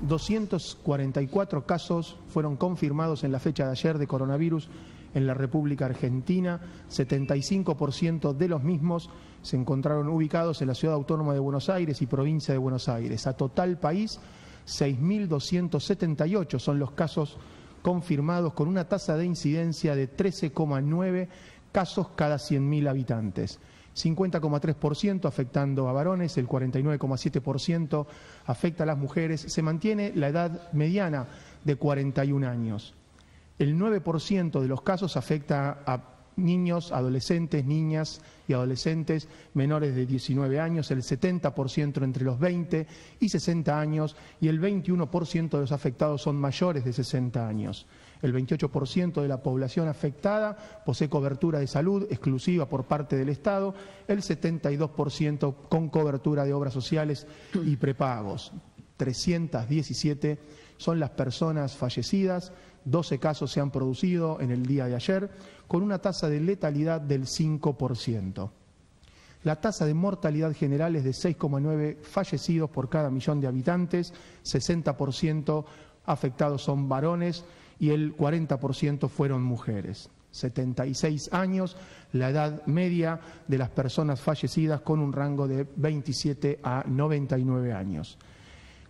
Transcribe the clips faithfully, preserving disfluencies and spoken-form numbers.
doscientos cuarenta y cuatro casos fueron confirmados en la fecha de ayer de coronavirus en la República Argentina. setenta y cinco por ciento de los mismos se encontraron ubicados en la Ciudad Autónoma de Buenos Aires y Provincia de Buenos Aires. A total país, seis mil doscientos setenta y ocho son los casos confirmados, con una tasa de incidencia de trece coma nueve casos cada cien mil habitantes. cincuenta coma tres por ciento afectando a varones, el cuarenta y nueve coma siete por ciento afecta a las mujeres. Se mantiene la edad mediana de cuarenta y un años. El nueve por ciento de los casos afecta a niños, adolescentes, niñas y adolescentes menores de diecinueve años, el setenta por ciento entre los veinte y sesenta años, y el veintiuno por ciento de los afectados son mayores de sesenta años. El veintiocho por ciento de la población afectada posee cobertura de salud exclusiva por parte del Estado, el setenta y dos por ciento con cobertura de obras sociales y prepagos. trescientos diecisiete son las personas fallecidas, doce casos se han producido en el día de ayer, con una tasa de letalidad del cinco por ciento. La tasa de mortalidad general es de seis coma nueve fallecidos por cada millón de habitantes, sesenta por ciento afectados son varones y el cuarenta por ciento fueron mujeres. setenta y seis años, la edad media de las personas fallecidas, con un rango de veintisiete a noventa y nueve años.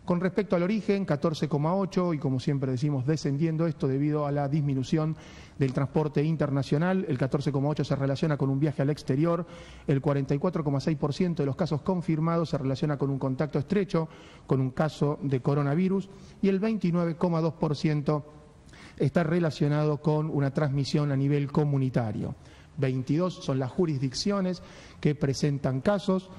Con respecto al origen, catorce coma ocho, y como siempre decimos, descendiendo esto debido a la disminución del transporte internacional. El catorce coma ocho se relaciona con un viaje al exterior, el cuarenta y cuatro coma seis por ciento de los casos confirmados se relaciona con un contacto estrecho, con un caso de coronavirus, y el veintinueve coma dos por ciento está relacionado con una transmisión a nivel comunitario. veintidós son las jurisdicciones que presentan casos.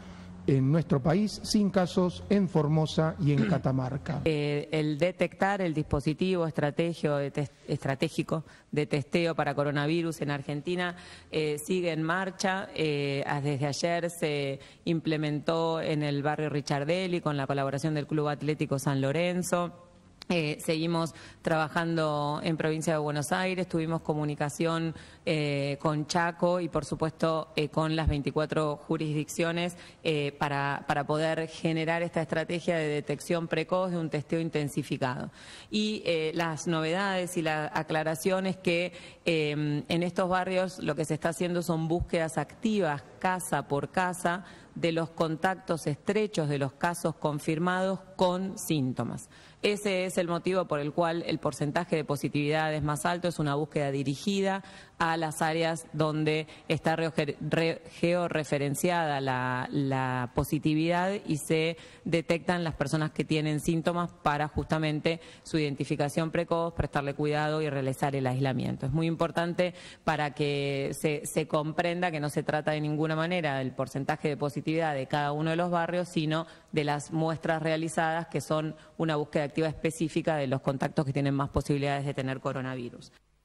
En nuestro país, sin casos en Formosa y en Catamarca. Eh, el detectar el dispositivo de estratégico de testeo para coronavirus en Argentina eh, sigue en marcha. Eh, desde ayer se implementó en el barrio Richardelli con la colaboración del Club Atlético San Lorenzo. Eh, seguimos trabajando en Provincia de Buenos Aires, tuvimos comunicación eh, con Chaco y por supuesto eh, con las veinticuatro jurisdicciones eh, para, para poder generar esta estrategia de detección precoz de un testeo intensificado. Y eh, las novedades y la aclaración es que eh, en estos barrios lo que se está haciendo son búsquedas activas, casa por casa, de los contactos estrechos de los casos confirmados con síntomas. Ese es el motivo por el cual el porcentaje de positividad es más alto, es una búsqueda dirigida a las áreas donde está georreferenciada la, la positividad y se detectan las personas que tienen síntomas para justamente su identificación precoz, prestarle cuidado y realizar el aislamiento. Es muy importante para que se, se comprenda que no se trata de ninguna manera del porcentaje de positividad de cada uno de los barrios, sino de las muestras realizadas, que son una búsqueda activa específica de los contactos que tienen más posibilidades de tener coronavirus.